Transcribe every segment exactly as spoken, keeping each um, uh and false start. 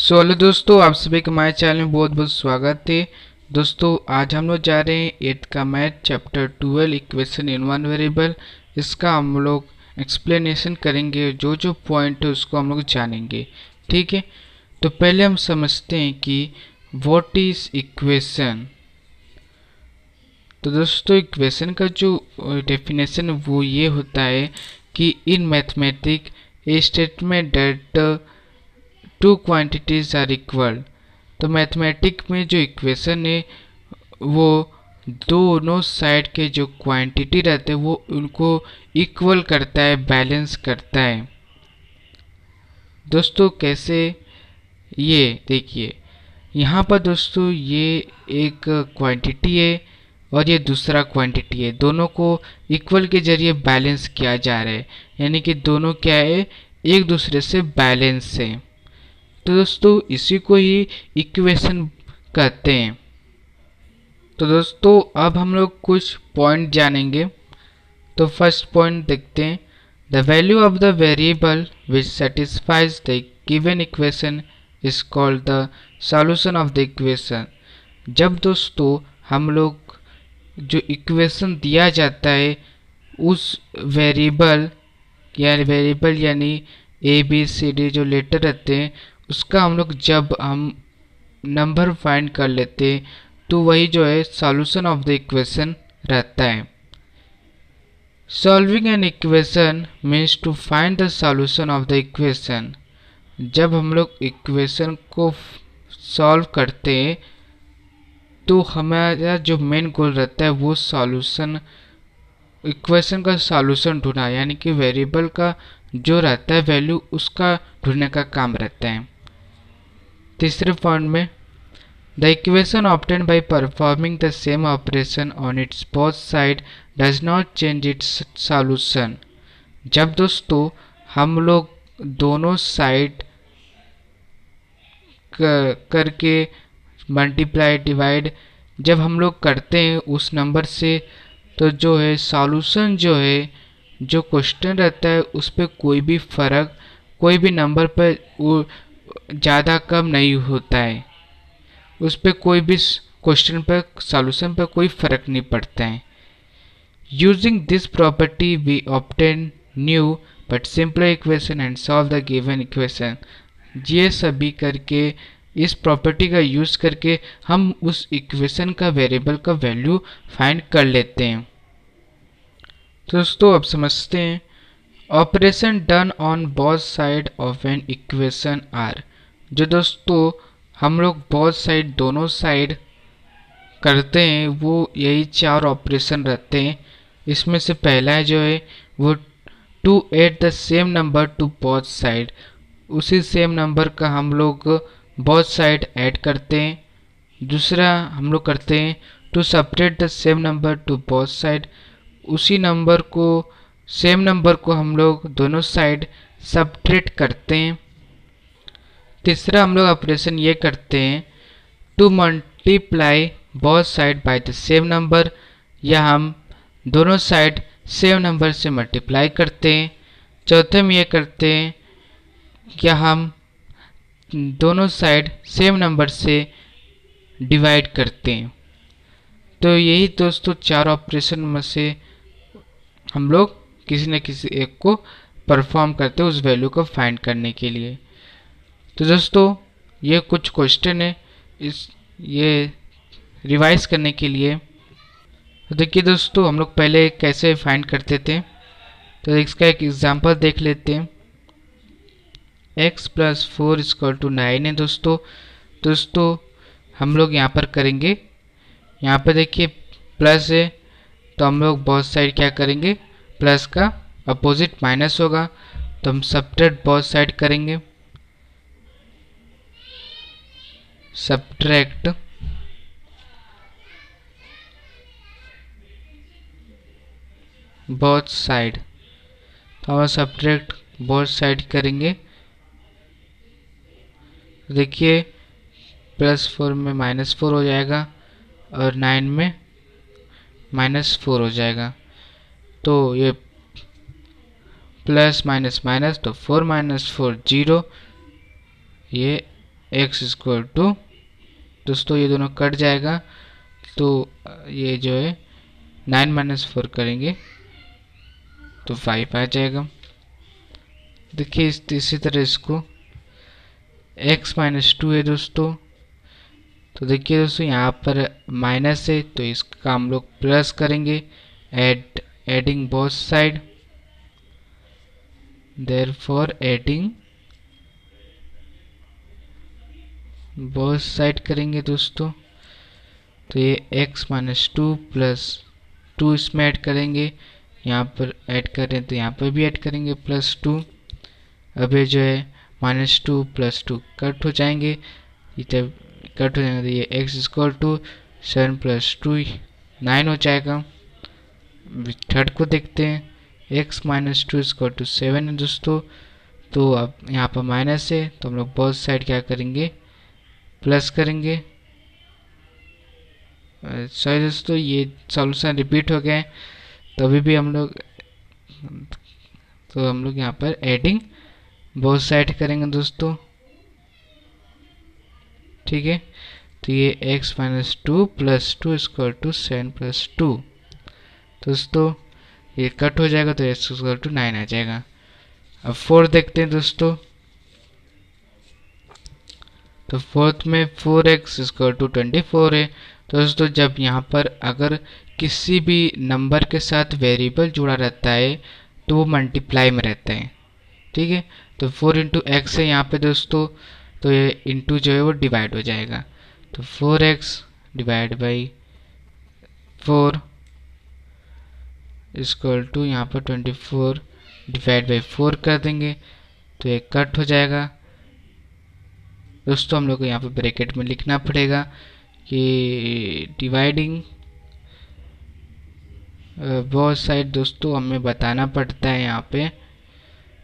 So hello दोस्तों, आप सभी का हमारे चैनल में बहुत बहुत स्वागत है। दोस्तों आज हम लोग जा रहे हैं एट का math chapter twelve equation in one variable. इसका हम लोग एक्सप्लेनेशन करेंगे, जो जो पॉइंट है उसको हम लोग जानेंगे, ठीक है। तो पहले हम समझते हैं कि व्हाट इज इक्वेशन। तो दोस्तों इक्वेशन का जो डेफिनेशन वो ये होता है कि in mathematic a statement that two quantities are equal. तो मैथमेटिक में जो इक्वेशन है वो दोनों साइड के जो क्वांटिटी रहते हैं वो उनको इक्वल करता है, बैलेंस करता है। दोस्तों कैसे, ये देखिए यहाँ पर दोस्तों ये एक क्वांटिटी है और ये दूसरा क्वांटिटी है, दोनों को इक्वल के जरिए बैलेंस किया जा रहा है, यानी कि दोनों क्या है, एक दूसरे से बैलेंस है। तो दोस्तों इसी को ही इक्वेशन कहते हैं। तो दोस्तों अब हम लोग कुछ पॉइंट जानेंगे। तो फर्स्ट पॉइंट देखते हैं, the value of the variable which satisfies the given equation is called the solution of the equation. जब दोस्तों हम लोग जो इक्वेशन दिया जाता है उस वेरिएबल या वेरिएबल यानी ए बी सी डी जो लेटर रहते हैं उसका हम लोग जब हम नंबर फाइंड कर लेते हैं तो वही जो है सॉल्यूशन ऑफ द इक्वेशन रहता है। Solving an equation means to find the solution of the equation. जब हम लोग इक्वेशन को सॉल्व करते हैं तो हमारा जो मेन गोल रहता है वो सॉल्यूशन, इक्वेशन का सॉल्यूशन ढूंढना, यानी कि वेरिएबल का जो रहता है वैल्यू उसका ढूंढने का काम रहता है। तीसरे पॉइंट में, the equation obtained by performing the same operation on its both side does not change its solution. जब दोस्तों हम लोग दोनों साइड करके मल्टीप्लाई डिवाइड जब हम लोग करते हैं उस नंबर से तो जो है सॉल्यूशन जो है जो क्वेश्चन रहता है उस पर कोई भी फ़र्क, कोई भी नंबर पर वो ज़्यादा कम नहीं होता है, उस पर कोई भी क्वेश्चन पर सॉल्यूशन पर कोई फ़र्क नहीं पड़ता है। Using this property we obtain new but simpler equation and solve the given equation. ये सभी करके इस प्रॉपर्टी का यूज़ करके हम उस इक्वेशन का वेरिएबल का वैल्यू फाइंड कर लेते हैं। तो दोस्तों अब समझते हैं, operation done on both side of an equation are. जो दोस्तों हम लोग बोथ साइड दोनों साइड करते हैं वो यही चार ऑपरेशन रहते हैं। इसमें से पहला है जो है वो to add the same number to both side. उसी सेम नंबर का हम लोग बोथ साइड ऐड करते हैं। दूसरा हम लोग करते हैं to separate the same number to both side. उसी नंबर को, सेम नंबर को हम लोग दोनों साइड सबट्रैक्ट करते हैं। तीसरा हम लोग ऑपरेशन ये करते हैं to multiply both side by the same number, या हम दोनों साइड सेम नंबर से मल्टीप्लाई करते हैं। चौथे हम ये करते हैं या हम दोनों साइड सेम नंबर से डिवाइड करते हैं। तो यही दोस्तों चार ऑपरेशन में से हम लोग किसी न किसी एक को परफॉर्म करते हैं उस वैल्यू को फाइंड करने के लिए। तो दोस्तों ये कुछ क्वेश्चन है इस ये रिवाइज करने के लिए। तो देखिए दोस्तों हम लोग पहले कैसे फाइंड करते थे, तो इसका एक एग्जांपल देख लेते हैं। X plus four is equal to nine है दोस्तों। दोस्तों हम लोग यहाँ पर करेंगे, यहाँ पर देखिए प्लस है तो हम लोग बोथ साइड क्या करेंगे, प्लस का अपोजिट माइनस होगा तो हम सबट्रैक्ट बोथ साइड करेंगे। सबट्रैक्ट बोथ साइड, तो हम सबट्रैक्ट बोथ साइड करेंगे। देखिए प्लस फोर में माइनस फोर हो जाएगा और नाइन में माइनस फोर हो जाएगा। तो ये प्लस माइनस माइनस तो फोर माइनस फोर जीरो, ये एक्स स्क्वायर टू। दोस्तों ये दोनों कट जाएगा तो ये जो है नाइन माइनस फोर करेंगे तो फाइव आ जाएगा। देखिए इस इसी तरह इसको एक्स माइनस टू है दोस्तों, तो देखिए दोस्तों यहाँ पर माइनस है तो इसका हम लोग प्लस करेंगे add adding both side, therefore adding both side करेंगे दोस्तों। तो ये x minus two plus two इसमें ऐड करेंगे, यहाँ पर ऐड करें तो यहाँ पर भी ऐड करेंगे प्लस टू। अब ये जो है minus two plus two cut हो जाएंगे, जब कट हो जाएंगे तो ये x square to seven plus two nine हो जाएगा। थर्ड को देखते हैं, x minus two square to seven है दोस्तों, तो अब यहाँ पर माइनस है तो हम लोग बोथ साइड क्या करेंगे प्लस करेंगे। सही दोस्तों ये सॉल्यूशन रिपीट हो गए तभी भी हम लोग तो हम लोग यहाँ पर एडिंग बोथ साइड करेंगे दोस्तों, ठीक है। तो ये x minus two plus two square to seven plus two, दोस्तों ये कट हो जाएगा तो एक्स स्क्वायर टू नाइन आ जाएगा। अब फोर्थ देखते हैं दोस्तों, तो फोर्थ में four x square to twenty four है। दोस्तों जब यहाँ पर अगर किसी भी नंबर के साथ वेरिएबल जुड़ा रहता है तो वो मल्टीप्लाई में रहता है, ठीक है। तो फोर इंटू एक्स है यहाँ पे दोस्तों, तो ये इंटू जो है वो डिवाइड हो जाएगा, तो four x divide by four square to यहाँ पर twenty four divide by four कर देंगे तो ये कट हो जाएगा। दोस्तों हम लोग को यहाँ पर ब्रैकेट में लिखना पड़ेगा कि डिवाइडिंग बोथ साइड, दोस्तों हमें बताना पड़ता है यहाँ पे।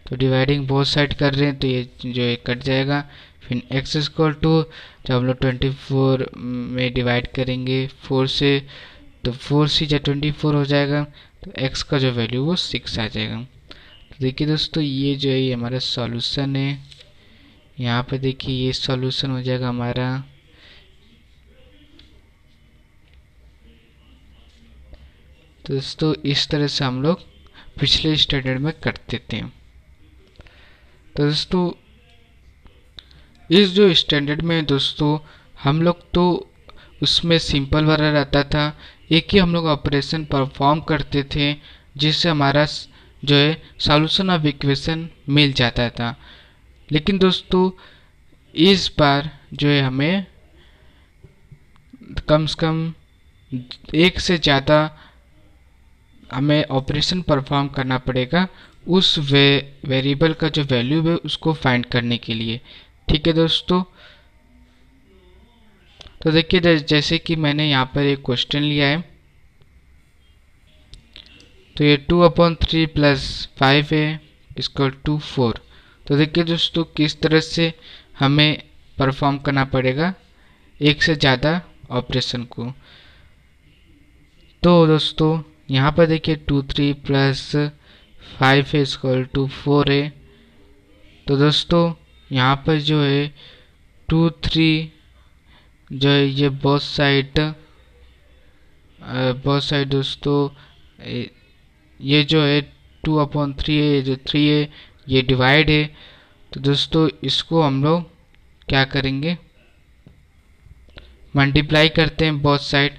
तो डिवाइडिंग बोथ साइड कर रहे हैं तो ये जो है कट जाएगा। फिर एक्स स्क्वायर टू जब हम लोग ट्वेंटी फोर में डिवाइड करेंगे फोर से तो फोर सी या ट्वेंटी फोर हो जाएगा, तो x का जो वैल्यू वो सिक्स आ जाएगा। तो देखिए दोस्तों ये जो है ये हमारा सॉल्यूशन है। यहाँ पे देखिए ये सॉल्यूशन हो जाएगा हमारा, तो दोस्तों इस तरह से हम लोग पिछले स्टैंडर्ड में करते थे। तो दोस्तों इस जो स्टैंडर्ड में दोस्तों हम लोग तो उसमें सिंपल वाला रहता था, एक ही हम लोग ऑपरेशन परफॉर्म करते थे जिससे हमारा जो है सॉल्यूशन ऑफ इक्वेशन मिल जाता था। लेकिन दोस्तों इस बार जो है हमें कम से कम एक से ज़्यादा हमें ऑपरेशन परफॉर्म करना पड़ेगा उस वे वेरिएबल का जो वैल्यू है उसको फाइंड करने के लिए, ठीक है दोस्तों। तो देखिए जैसे कि मैंने यहाँ पर एक क्वेश्चन लिया है, तो ये two upon three plus five है इसको टू फोर। तो देखिए दोस्तों किस तरह से हमें परफॉर्म करना पड़ेगा एक से ज़्यादा ऑपरेशन को। तो दोस्तों यहाँ पर देखिए टू थ्री प्लस फाइव है इसको टू फोर है, तो दोस्तों यहाँ पर जो है टू थ्री जो है ये बोथ साइड बोथ साइड दोस्तों ये जो है टू अपॉन थ्री है, ये जो थ्री है ये डिवाइड है, तो दोस्तों इसको हम लोग क्या करेंगे मल्टीप्लाई करते हैं बोथ साइड।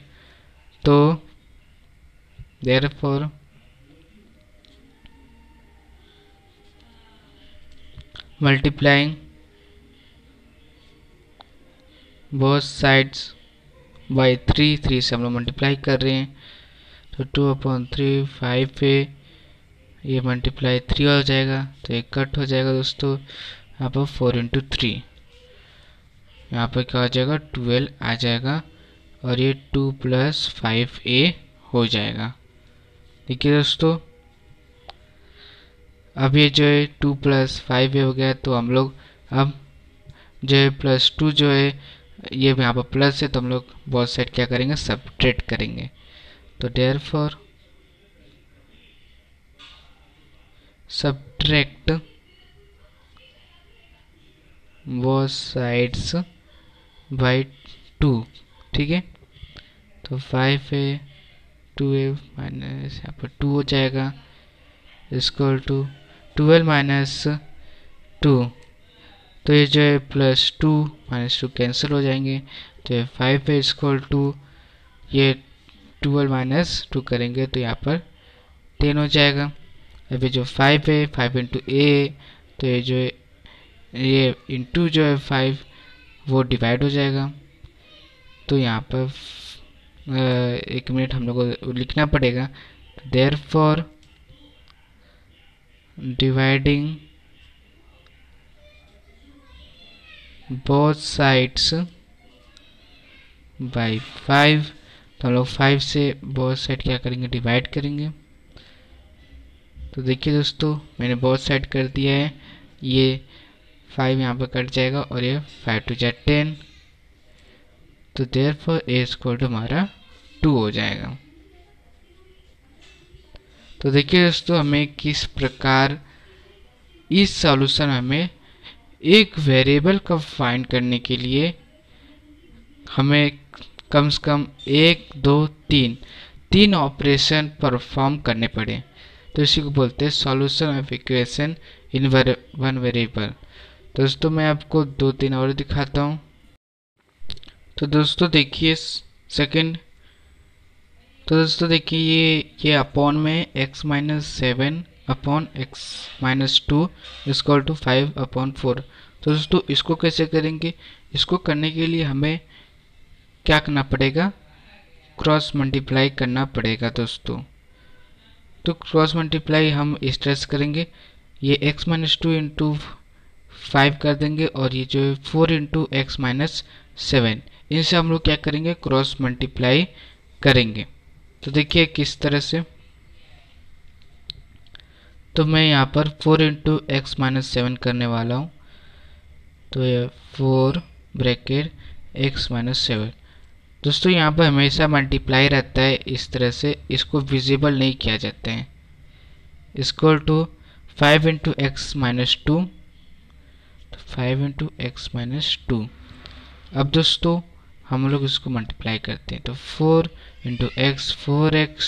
तो therefore multiplying both sides by three, three से हम लोग मल्टीप्लाई कर रहे हैं तो टू अपॉन थ्री फाइव पे ये मल्टीप्लाई थ्री हो जाएगा तो एक कट हो जाएगा दोस्तों। यहाँ पर फोर इंटू थ्री यहाँ पर क्या हो जाएगा ट्वेल्व आ जाएगा और ये टू प्लस फाइव ए हो जाएगा। देखिए दोस्तों अब ये जो है टू प्लस फाइव ए हो गया, तो हम लोग अब जो है प्लस टू जो है ये यहाँ पर प्लस है तो हम लोग बोथ साइड क्या करेंगे सबट्रैक्ट करेंगे। तो therefore subtract both sides by two. ठीक है, तो फाइव है टू है माइनस यहाँ पर टू हो जाएगा equal to twelve minus two. तो ये जो है plus two minus two cancel हो जाएंगे. तो ये फाइव है इक्वल टू ये ट्वेल्व माइनस टू करेंगे तो यहाँ पर टेन हो जाएगा. अभी जो फाइव है फाइव इंटू ए है तो ये जो है ये इंटू जो है फाइव वो डिवाइड हो जाएगा. तो यहाँ पर एक मिनट हम लोग को लिखना पड़ेगा. Therefore dividing both sides by five. तो हम लोग फाइव से बोथ साइड क्या करेंगे, डिवाइड करेंगे. तो देखिए दोस्तों मैंने बोथ साइड कर दिया है. ये फाइव यहाँ पर कट जाएगा और ये फाइव टू जाए टेन. तो देयरफॉर ए स्क्वायर टू हमारा टू हो जाएगा. तो देखिए दोस्तों हमें किस प्रकार इस सॉल्यूशन हमें एक वेरिएबल का फाइंड करने के लिए हमें कम से कम एक दो तीन तीन ऑपरेशन परफॉर्म करने पड़े. तो इसी को बोलते हैं solution of equation in one variable. तो दोस्तों मैं आपको दो तीन और दिखाता हूँ. तो दोस्तों देखिए सेकंड तो दोस्तों देखिए ये ये अपॉन में x minus seven upon x minus two is equal to five upon four. तो दोस्तों इसको कैसे करेंगे, इसको करने के लिए हमें क्या करना पड़ेगा, क्रॉस मल्टीप्लाई करना पड़ेगा दोस्तों. तो क्रॉस मल्टीप्लाई हम इस तरह से करेंगे, ये x minus two into five कर देंगे और ये जो है four into x minus seven. इनसे हम लोग क्या करेंगे, क्रॉस मल्टीप्लाई करेंगे. तो देखिए किस तरह से, तो मैं यहाँ पर four into x minus seven करने वाला हूँ. तो ये four bracket x minus seven. दोस्तों यहाँ पर हमेशा मल्टीप्लाई रहता है इस तरह से, इसको विजिबल नहीं किया जाता है. Equal to five into x minus two, five into x minus two. अब दोस्तों हम लोग इसको मल्टीप्लाई करते हैं. तो four into x four x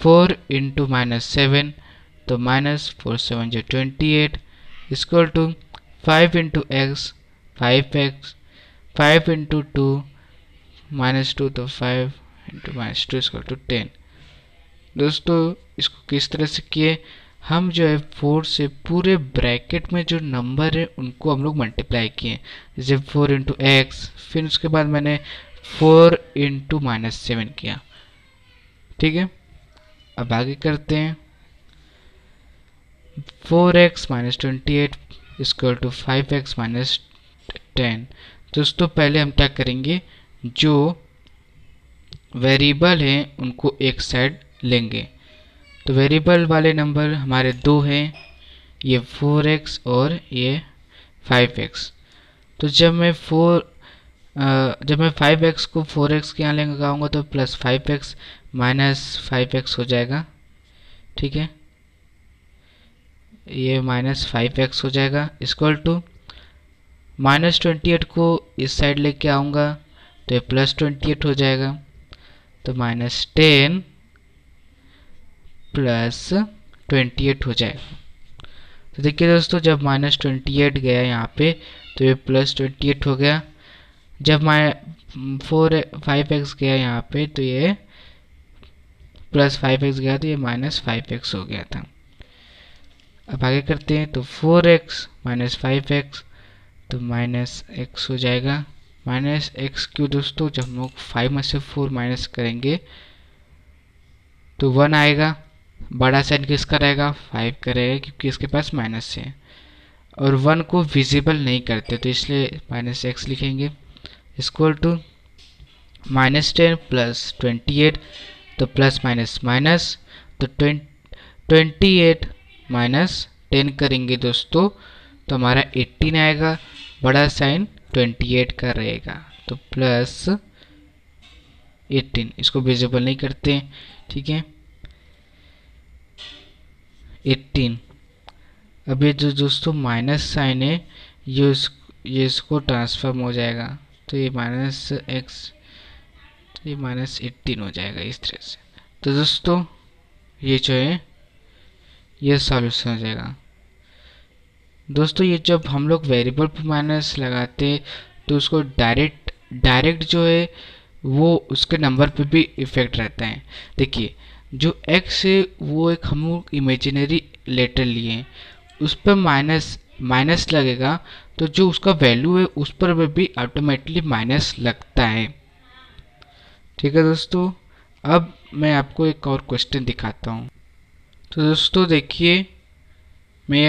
four into minus seven तो माइनस फोर सेवन जो twenty eight equal to five into x five x five into two minus two तो five into minus two equal to ten. दोस्तों इसको किस तरह से किए, हम जो है फोर से पूरे ब्रैकेट में जो नंबर है उनको हम लोग मल्टीप्लाई किए. जैसे फोर इंटू एक्स फिर उसके बाद मैंने फोर इंटू माइनस सेवन किया. ठीक है, अब आगे करते हैं. Four x minus twenty eight equal to five x minus ten. दोस्तों पहले हम क्या करेंगे, जो वेरिएबल हैं उनको एक साइड लेंगे. तो वेरिएबल वाले नंबर हमारे दो हैं, ये फोर एक्स और ये फाइव एक्स. तो जब मैं फोर जब मैं फाइव एक्स को फोर एक्स के यहाँ लगाऊंगा तो plus five x minus five x हो जाएगा. ठीक है, ये माइनस फाइव एक्स हो जाएगा equal to minus twenty eight को इस साइड लेके आऊँगा तो ये प्लस ट्वेंटी एट हो जाएगा. तो minus ten plus twenty eight हो जाएगा. तो देखिए दोस्तों जब माइनस ट्वेंटी एट गया यहाँ पे तो ये प्लस ट्वेंटी एट हो गया. जब माइ फोर फाइव एक्स गया यहाँ पे तो ये प्लस फाइव एक्स गया तो ये माइनस फाइव एक्स हो गया था. अब आगे करते हैं. तो four x minus five x तो माइनस एक्स हो जाएगा. माइनस एक्स क्यों दोस्तों, जब हम लोग फाइव में से फोर माइनस करेंगे तो वन आएगा. बड़ा साइन किसका रहेगा, फाइव का रहेगा क्योंकि इसके पास माइनस है और वन को विजिबल नहीं करते तो इसलिए माइनस एक्स लिखेंगे. Equal to minus ten plus twenty eight तो प्लस माइनस माइनस तो ट्वेंटी एट माइनस टेन करेंगे दोस्तों तो हमारा एटीन आएगा. बड़ा साइन ट्वेंटी एट का रहेगा तो प्लस एटीन. इसको विजिबल नहीं करते. ठीक है, एटीन. अब ये जो दोस्तों माइनस साइन है ये ये इसको ट्रांसफॉर्म हो जाएगा, तो ये माइनस एक्स, तो ये माइनस एट्टीन हो जाएगा इस तरह से। तो दोस्तों ये जो है ये सॉल्यूशन हो जाएगा। दोस्तों ये जब हम लोग वेरिएबल पर माइनस लगाते तो उसको डायरेक्ट डायरेक्ट जो है वो उसके नंबर पे भी इफ़ेक्ट रहता है। देखिए जो x है वो एक हम लोग इमेजिनरी लेटर लिए, उस पर माइनस माइनस लगेगा तो जो उसका वैल्यू है उस पर भी ऑटोमेटिकली माइनस लगता है। ठीक है दोस्तों, अब मैं आपको एक और क्वेश्चन दिखाता हूँ। तो दोस्तों देखिए मैं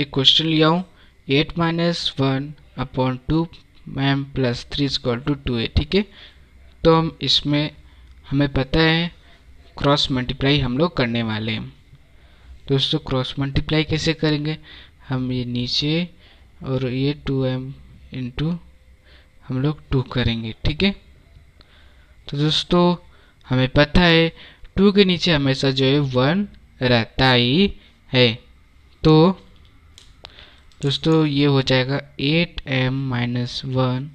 एक क्वेश्चन लिया हूँ, eight minus one upon two m plus three equal to two है। ठीक है, तो हम इसमें हमें पता है क्रॉस मल्टीप्लाई हम लोग करने वाले हैं। दोस्तों क्रॉस मल्टीप्लाई कैसे करेंगे, हम ये नीचे और ये टू एम इंटू हम लोग टू करेंगे। ठीक है, तो दोस्तों हमें पता है टू के नीचे हमेशा जो है वन रहता ही है, तो दोस्तों ये हो जाएगा एट एम माइनस वन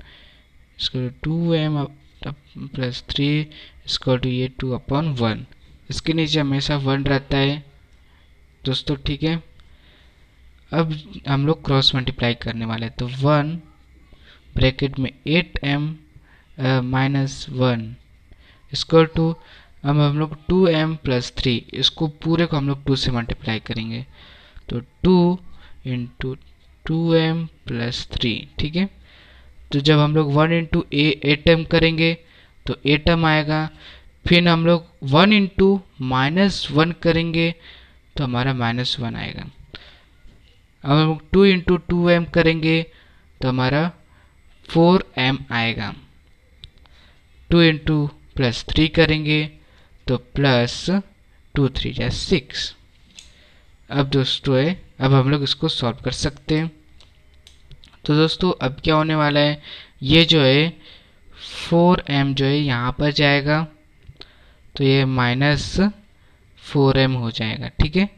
इसको टू एम प्लस थ्री इसको टू ये टू अपॉन वन, इसके नीचे हमेशा वन रहता है दोस्तों। ठीक है, अब हम लोग क्रॉस मल्टीप्लाई करने वाले हैं, तो वन ब्रैकेट में एट एम माइनस वन इसको टू, अब हम लोग टू एम प्लस थ्री इसको पूरे को हम लोग टू से मल्टीप्लाई करेंगे, तो two into two m plus three. ठीक है, तो जब हम लोग वन इंटू एट एम करेंगे तो एट एम आएगा, फिर हम लोग वन इंटू माइनस वन करेंगे तो हमारा माइनस वन आएगा, अब हम लोग टू इंटू टू एम करेंगे तो हमारा फोर एम आएगा, टू इंटू प्लस थ्री करेंगे तो प्लस टू थ्री या सिक्स। अब दोस्तों है अब हम लोग इसको सॉल्व कर सकते हैं। तो दोस्तों अब क्या होने वाला है, ये जो है फोर एम जो है यहाँ पर जाएगा, तो ये माइनस फोर एम हो जाएगा। ठीक है,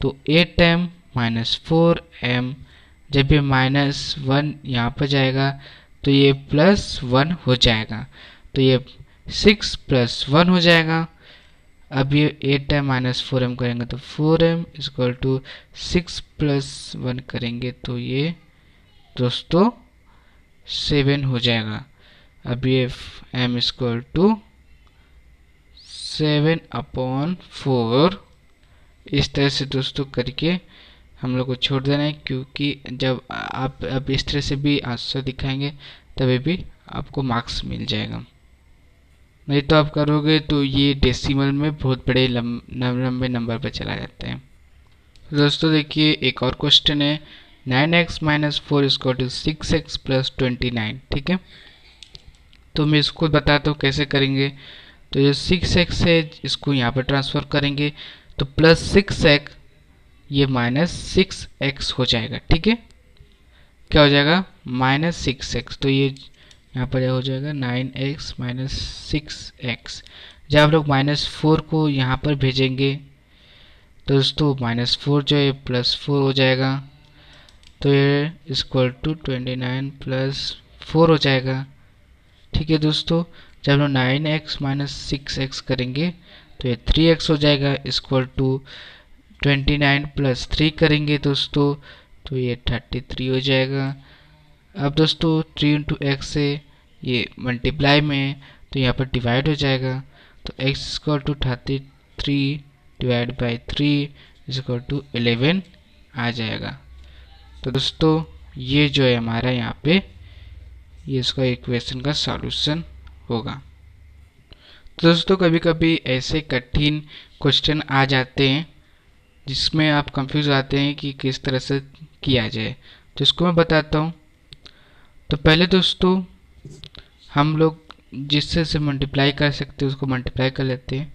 तो eight m minus four m जब ये माइनस वन यहाँ पर जाएगा तो ये प्लस वन हो जाएगा, तो ये सिक्स प्लस वन हो जाएगा। अब ये eight m minus four m करेंगे तो four m is equal to six plus one करेंगे तो ये दोस्तों सेवन हो जाएगा। अब ये m is equal to seven upon four, इस तरह से दोस्तों करके हम लोग को छोड़ देना है, क्योंकि जब आप अब इस तरह से भी आंसर दिखाएंगे तभी भी आपको मार्क्स मिल जाएगा, नहीं तो आप करोगे तो ये डेसिमल में बहुत बड़े लंबे नंबर पर चला जाता है। दोस्तों देखिए एक और क्वेश्चन है, नाइन एक्स माइनस फोर इसको two six x plus twenty nine. ठीक है, तो मैं इसको बताता हूँ कैसे करेंगे। तो ये सिक्स एक्स है इसको यहाँ पर ट्रांसफ़र करेंगे तो प्लस सिक्स एक्स ये माइनस सिक्स एक्स हो जाएगा। ठीक है, क्या हो जाएगा माइनस सिक्स एक्स, तो ये यहाँ पर हो जाएगा nine x minus six x. जब आप लोग माइनस फोर को यहाँ पर भेजेंगे तो दोस्तों माइनस फोर जो है प्लस फोर हो जाएगा, तो ये equal to twenty nine plus four हो जाएगा। ठीक है दोस्तों, जब लोग nine x minus six x करेंगे तो ये थ्री एक्स हो जाएगा, equal to twenty nine plus three करेंगे दोस्तों तो ये थर्टी थ्री हो जाएगा। अब दोस्तों थ्री इंटू एक्स से ये मल्टीप्लाई में है तो यहाँ पर डिवाइड हो जाएगा, तो x equal to thirty three divide by three equal to eleven आ जाएगा। तो दोस्तों ये जो है हमारा यहाँ पे ये इसका इक्वेशन का सॉल्यूशन होगा। तो दोस्तों कभी कभी ऐसे कठिन क्वेश्चन आ जाते हैं जिसमें आप कंफ्यूज आते हैं कि किस तरह से किया जाए, तो इसको मैं बताता हूँ। तो पहले दोस्तों हम लोग जिससे से मल्टीप्लाई कर सकते हैं उसको मल्टीप्लाई कर लेते हैं,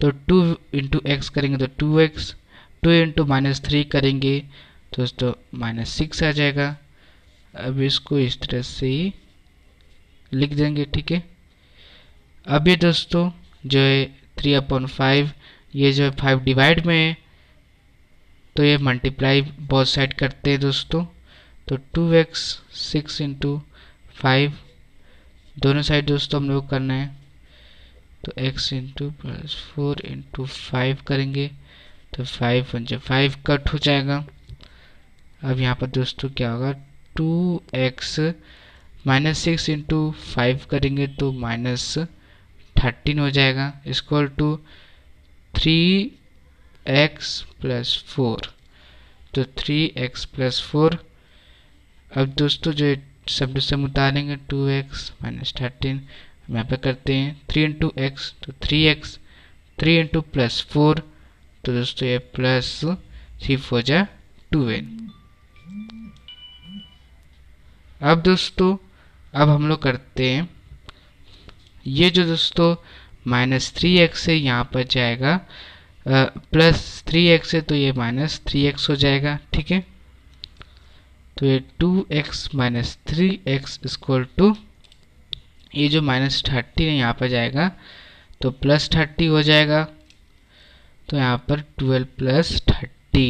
तो टू इंटू एक्स करेंगे तो two x, two into minus three करेंगे तो दोस्तों माइनस सिक्स आ जाएगा। अब इसको इस तरह से ही लिख देंगे। ठीक है, अब ये दोस्तों जो है थ्री अपॉन फाइव ये जो है फाइव डिवाइड में है तो ये मल्टीप्लाई बोथ साइड करते हैं दोस्तों, तो two x six into five दोनों साइड दोस्तों हम लोग करना है, तो x into plus four into five करेंगे तो फाइव पंच फाइव कट हो जाएगा। अब यहाँ पर दोस्तों क्या होगा, two x minus six into five करेंगे तो माइनस थर्टीन हो जाएगा, equal to three x plus four, तो थ्री एक्स प्लस फोर। अब दोस्तों जो सब सब उतारेंगे टू एक्स माइनस थर्टीन हम यहाँ पर करते हैं थ्री इंटू एक्स, तो three x three into plus four, तो दोस्तों ये प्लस थ्री फोर जा टू एन। अब दोस्तों अब हम लोग करते हैं ये जो दोस्तों माइनस थ्री एक्स है यहाँ पर जाएगा प्लस थ्री एक्स है तो ये माइनस थ्री एक्स हो जाएगा, ठीक है। तो ये two x minus three x equal to ये जो माइनस थर्टी है यहाँ पर जाएगा तो प्लस थर्टी हो जाएगा, तो यहाँ पर twelve plus thirty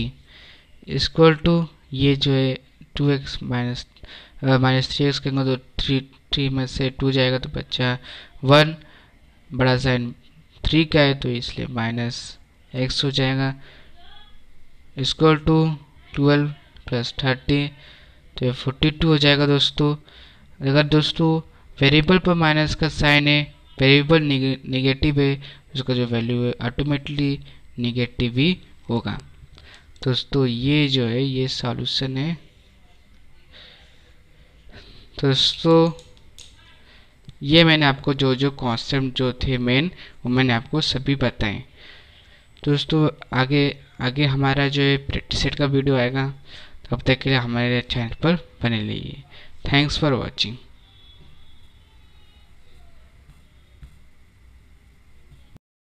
equal to ये जो है two x minus minus three x करेंगे तो थ्री थ्री में से टू जाएगा तो बच्चा वन, बड़ा साइन थ्री का है तो इसलिए माइनस एक्स हो जाएगा, equal to twelve plus thirty तो ये फोर्टी टू हो जाएगा। दोस्तों अगर दोस्तों वेरिएबल पर माइनस का साइन है, वेरिएबल निगेटिव है, उसका जो वैल्यू है ऑटोमेटिकली निगेटिव ही होगा। दोस्तों ये जो है ये सॉल्यूशन है। दोस्तों ये मैंने आपको जो जो कॉन्सेप्ट जो थे मेन वो मैंने आपको सभी बताए। दोस्तों आगे आगे हमारा जो है प्रैक्टिस सेट का वीडियो आएगा, तब तक के लिए हमारे चैनल पर बने रहिए। Thanks for watching.